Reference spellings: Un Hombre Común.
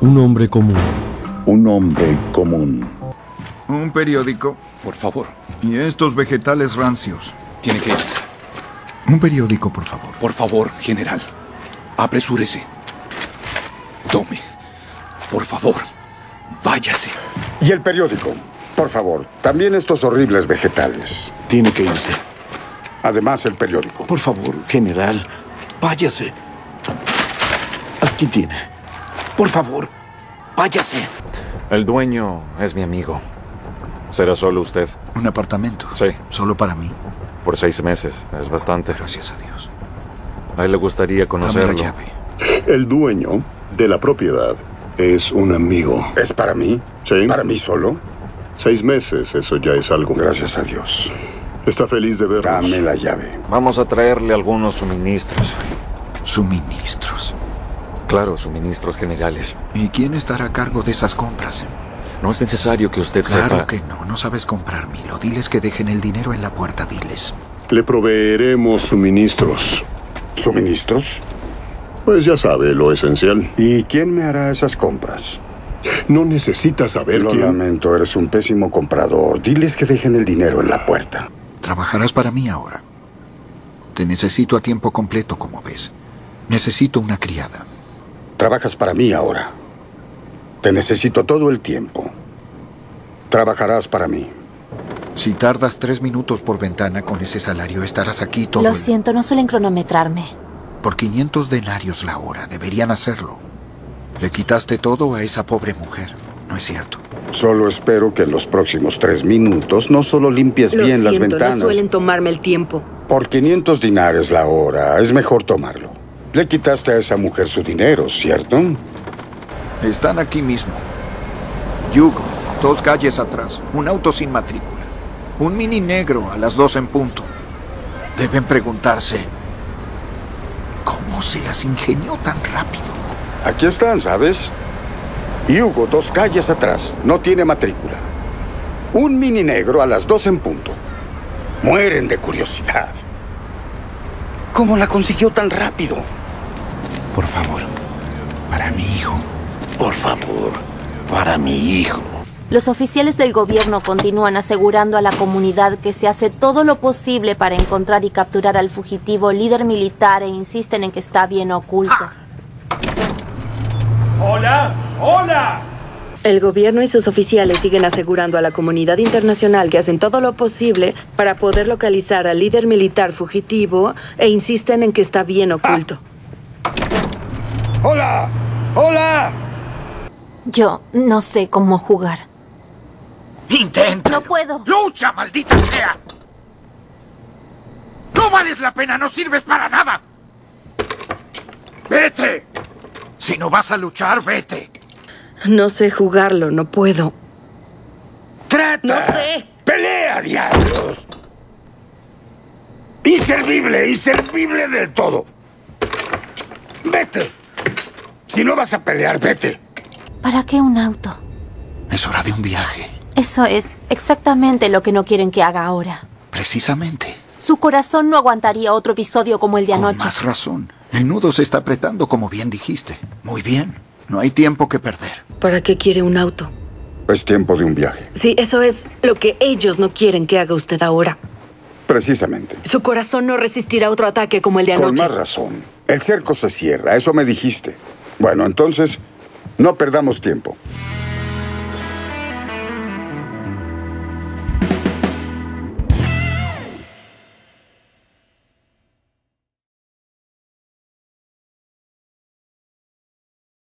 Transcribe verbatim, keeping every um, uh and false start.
Un hombre común. Un hombre común. Un periódico, por favor. Y estos vegetales rancios. Tiene que irse. Un periódico, por favor. Por favor, general. Apresúrese. Tome. Por favor. Váyase. Y el periódico, por favor. También estos horribles vegetales. Tiene que irse. Además, el periódico. Por favor, general. Váyase. Aquí tiene. Por favor, váyase. El dueño es mi amigo. ¿Será solo usted? ¿Un apartamento? Sí. ¿Solo para mí? Por seis meses. Es bastante. Gracias a Dios. A él le gustaría conocerlo. Dame la llave. El dueño de la propiedad es un amigo. ¿Es para mí? Sí. ¿Para mí solo? Seis meses. Eso ya es algo. Gracias a Dios. Está feliz de vernos. Dame la llave. Vamos a traerle algunos suministros. ¿Suministros? Claro, suministros generales. ¿Y quién estará a cargo de esas compras? No es necesario que usted sepa. Claro que no, no sabes comprar, Milo. Diles que dejen el dinero en la puerta, diles. Le proveeremos suministros. ¿Suministros? Pues ya sabe, lo esencial. ¿Y quién me hará esas compras? No necesitas saber quién. Lo lamento, eres un pésimo comprador. Diles que dejen el dinero en la puerta. Trabajarás para mí ahora. Te necesito a tiempo completo, como ves. Necesito una criada. Trabajas para mí ahora. Te necesito todo el tiempo. Trabajarás para mí. Si tardas tres minutos por ventana con ese salario, estarás aquí todo el... Lo siento, no suelen cronometrarme. Por quinientos denarios la hora, deberían hacerlo. Le quitaste todo a esa pobre mujer, ¿no es cierto? Solo espero que en los próximos tres minutos no solo limpies Lo bien siento, las ventanas. No suelen tomarme el tiempo. Por quinientos dinares la hora, es mejor tomarlo. Le quitaste a esa mujer su dinero, ¿cierto? Están aquí mismo. Yugo, dos calles atrás, un auto sin matrícula. Un mini negro a las dos en punto. Deben preguntarse, ¿cómo se las ingenió tan rápido? Aquí están, ¿sabes? Yugo, dos calles atrás, no tiene matrícula. Un mini negro a las dos en punto. Mueren de curiosidad. ¿Cómo la consiguió tan rápido? Por favor, para mi hijo. Por favor, para mi hijo. Los oficiales del gobierno continúan asegurando a la comunidad que se hace todo lo posible para encontrar y capturar al fugitivo líder militar e insisten en que está bien oculto. ¡Hola! ¡Hola! El gobierno y sus oficiales siguen asegurando a la comunidad internacional que hacen todo lo posible para poder localizar al líder militar fugitivo e insisten en que está bien oculto. ¡Hola! ¡Hola! Yo no sé cómo jugar. ¡Intenta! ¡No puedo! ¡Lucha, maldita sea! ¡No vales la pena! ¡No sirves para nada! ¡Vete! Si no vas a luchar, vete. No sé jugarlo, no puedo. ¡Trata! ¡No sé! ¡Pelea, diablos! ¡Inservible! ¡Inservible del todo! ¡Vete! Si no vas a pelear, vete. ¿Para qué un auto? Es hora de un viaje. Eso es exactamente lo que no quieren que haga ahora. Precisamente. Su corazón no aguantaría otro episodio como el de anoche. Con más razón. El nudo se está apretando, como bien dijiste. Muy bien. No hay tiempo que perder. ¿Para qué quiere un auto? Es tiempo de un viaje. Sí, eso es lo que ellos no quieren que haga usted ahora. Precisamente. Su corazón no resistirá otro ataque como el de anoche. Con más razón. El cerco se cierra, eso me dijiste. Bueno, entonces... No perdamos tiempo.